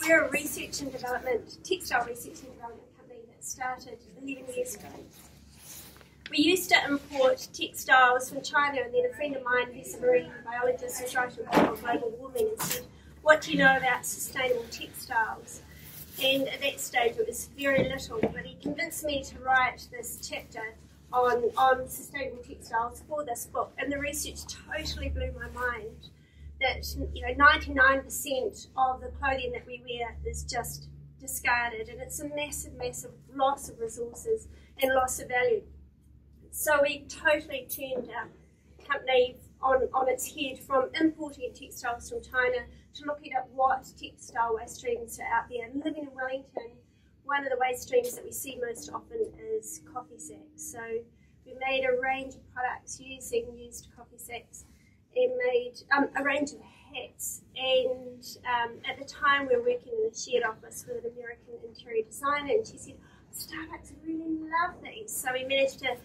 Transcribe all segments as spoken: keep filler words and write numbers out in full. We're a research and development, textile research and development company that started eleven years ago. We used to import textiles from China, and then a friend of mine who's a marine biologist was writing a book on global warming and said, what do you know about sustainable textiles? And at that stage it was very little, but he convinced me to write this chapter on, on sustainable textiles for this book, and the research totally blew my mind. That you know, ninety-nine percent of the clothing that we wear is just discarded, and it's a massive, massive loss of resources and loss of value. So we totally turned our company on, on its head from importing textiles from China to looking at what textile waste streams are out there. And living in Wellington, one of the waste streams that we see most often is coffee sacks. So we made a range of products using used coffee sacks. They made um, a range of hats, and um, at the time we were working in a shared office with an American interior designer, and she said, Starbucks really love these. So we managed to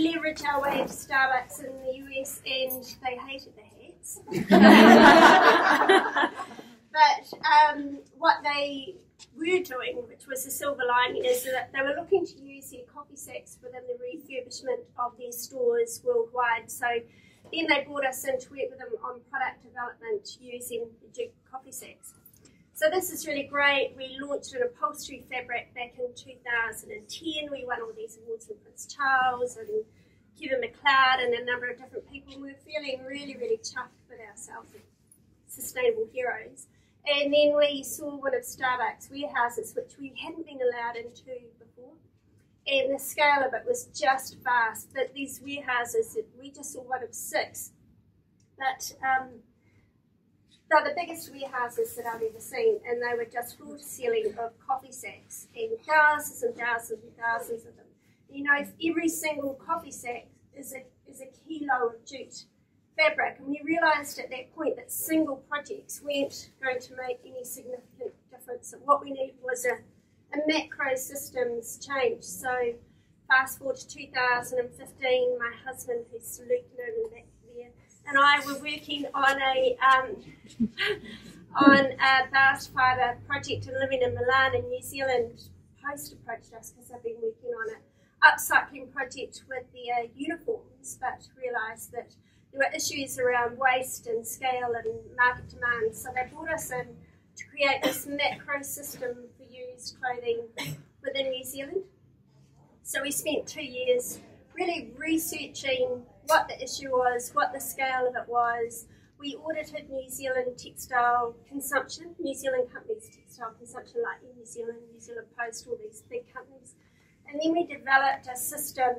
leverage our way into Starbucks in the U S, and they hated the hats. But um, what they were doing, which was the silver lining, is that they were looking to use their coffee sacks within the refurbishment of their stores worldwide. So then they brought us in to work with them on product development using the Duke Coffee Sacks. So this is really great. We launched an upholstery fabric back in two thousand ten. We won all these awards from Prince Charles and Kevin McLeod and a number of different people. We were feeling really, really chuffed with ourselves and sustainable heroes. And then we saw one of Starbucks' warehouses, which we hadn't been allowed into before. And the scale of it was just vast. But these warehouses, we just saw one of six. But um, they're the biggest warehouses that I've ever seen, and they were just full to ceiling of coffee sacks, and thousands and thousands and thousands of them. You know, every single coffee sack is a is a kilo of jute fabric, and we realised at that point that single projects weren't going to make any significant difference. And what we needed was a A macro systems change. So fast forward to two thousand fifteen, my husband, who's Luke, over back there, and I were working on a um, on a vast fibre project and living in Milan in New Zealand. Post approached us because I've been working on an upcycling project with their uniforms, but realised that there were issues around waste and scale and market demand. So they brought us in to create this macro system for used clothing within New Zealand. So we spent two years really researching what the issue was, what the scale of it was. We audited New Zealand textile consumption, New Zealand companies' textile consumption, like New Zealand, New Zealand Post, all these big companies. And then we developed a system,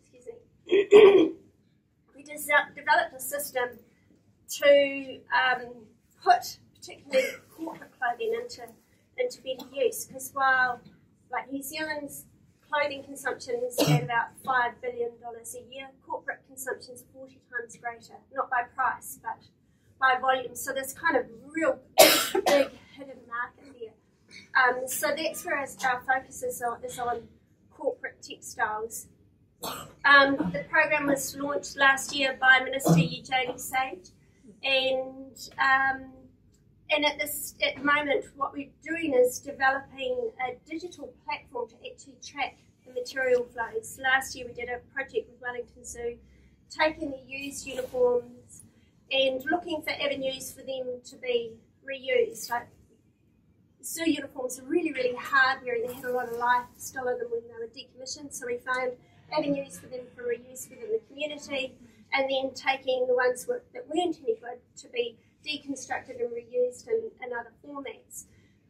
excuse me, we developed a system to um, put particularly corporate clothing into into better use, because while like New Zealand's clothing consumption is at about five billion dollars a year, corporate consumption is forty times greater, not by price but by volume. So there's kind of real big hidden market there. Um, so that's where our focus is on, is on corporate textiles. Um, the program was launched last year by Minister Eugenie Sage, and um, And at this at the moment, what we're doing is developing a digital platform to actually track the material flows. Last year we did a project with Wellington Zoo, taking the used uniforms and looking for avenues for them to be reused. Like, zoo uniforms are really, really hard wearing. They had a lot of life still in them when they were decommissioned, so we found avenues for them for reuse within the community, and then taking the ones that weren't any good to be deconstructed and reused in, in other formats.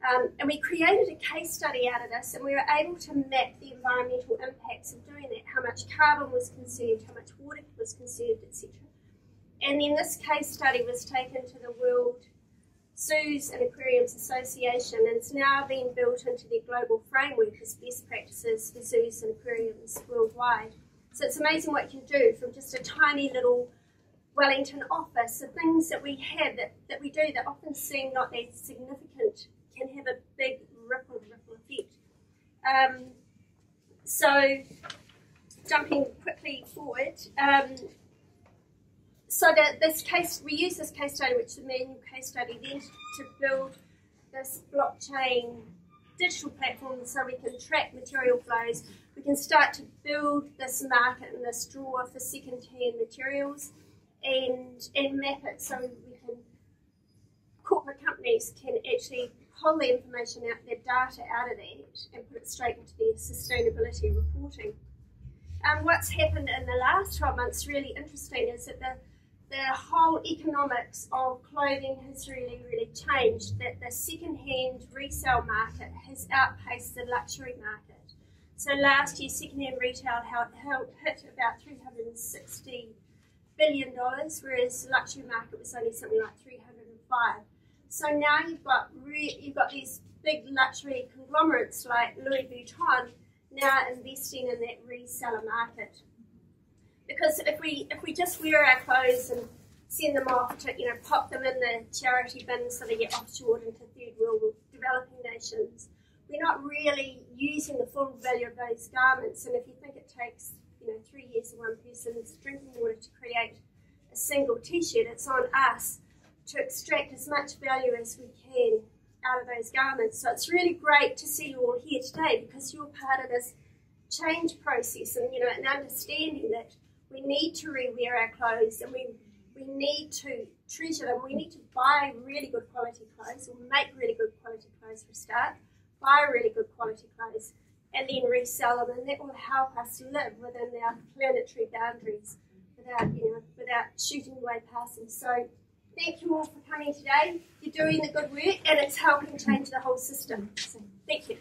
Um, and we created a case study out of this, and we were able to map the environmental impacts of doing that, how much carbon was consumed, how much water was consumed, et cetera. And then this case study was taken to the World Zoos and Aquariums Association, and it's now being built into their global framework as best practices for zoos and aquariums worldwide. So it's amazing what you can do from just a tiny little Wellington office. The things that we have, that, that we do, that often seem not that significant, can have a big ripple, ripple effect. Um, so, jumping quickly forward, um, so that this case, we use this case study, which is a manual case study, then to build this blockchain digital platform so we can track material flows, we can start to build this market and this draw for second-hand materials and, and map it so we can, corporate companies can actually pull the information out, their data out of that and put it straight into their sustainability reporting. Um, what's happened in the last twelve months really interesting is that the, the whole economics of clothing has really, really changed, that the second-hand resale market has outpaced the luxury market. So last year, second-hand retail hit about three hundred sixty billion dollars, whereas the luxury market was only something like three hundred five. So now you've got, re you've got these big luxury conglomerates like Louis Vuitton now investing in that reseller market. Because if we if we just wear our clothes and send them off to, you know, pop them in the charity bin so they get offshored into third world developing nations, we're not really using the full value of those garments. And if you think it takes, you know, three years of one person's drinking water to create a single t-shirt, it's on us to extract as much value as we can out of those garments. So it's really great to see you all here today because you're part of this change process and, you know, an understanding that we need to rewear our clothes and we, we need to treasure them. We need to buy really good quality clothes, or make really good quality clothes for a start, buy really good quality clothes and then resell them, and that will help us live within our planetary boundaries without, you know, without shooting away past them. So thank you all for coming today. You're doing the good work and it's helping change the whole system. So thank you.